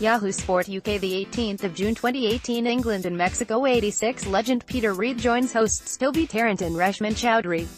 Yahoo Sport UK, 18 June 2018. England and Mexico 86. Legend Peter Reid joins hosts Toby Tarrant and Reshmin Chowdhury.